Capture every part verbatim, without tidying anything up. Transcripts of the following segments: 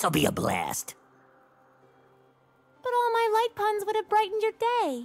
This'll be a blast. But all my light puns would have brightened your day.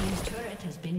team's turret has been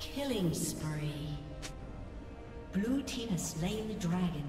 Killing spree. Blue team has slain the dragon.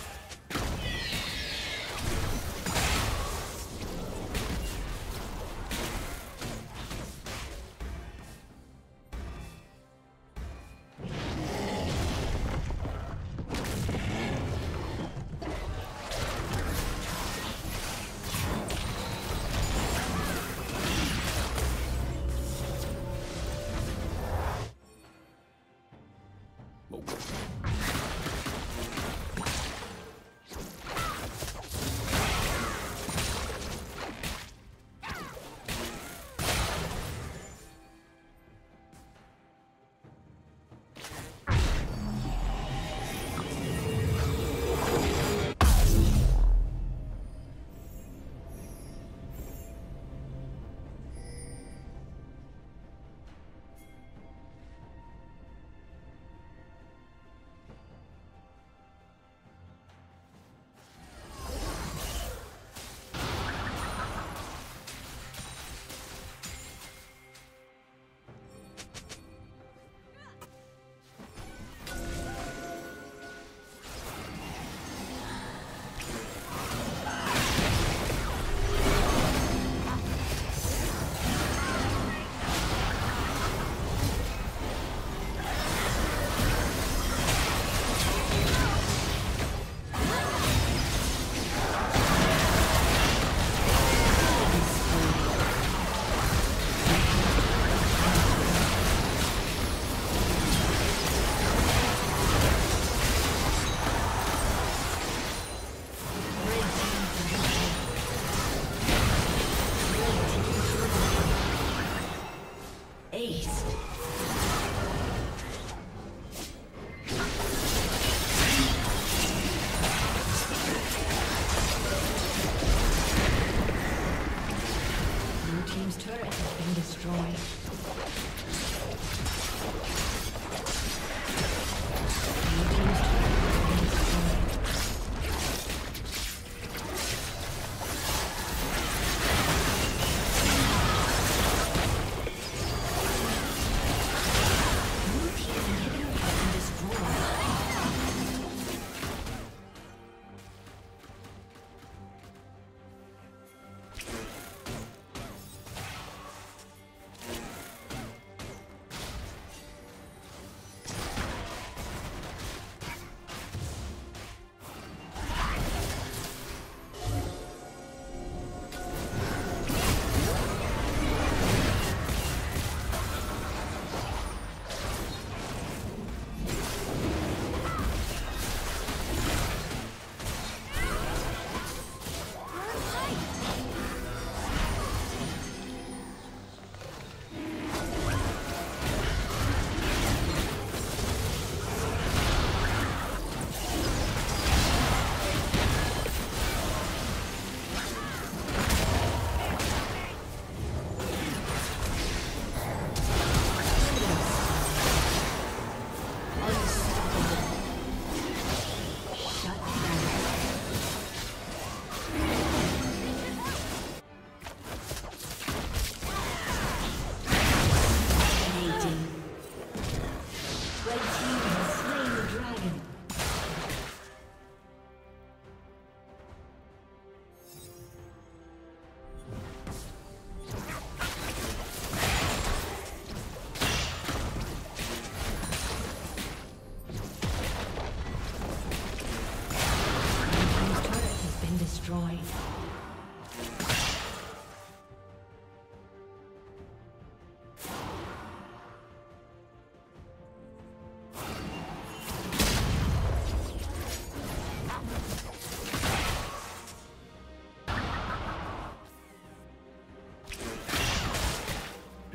team's turret has been destroyed.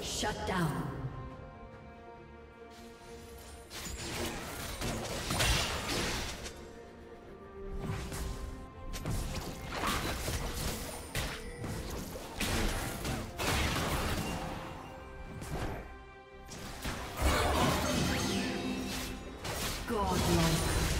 Shut down. God-like.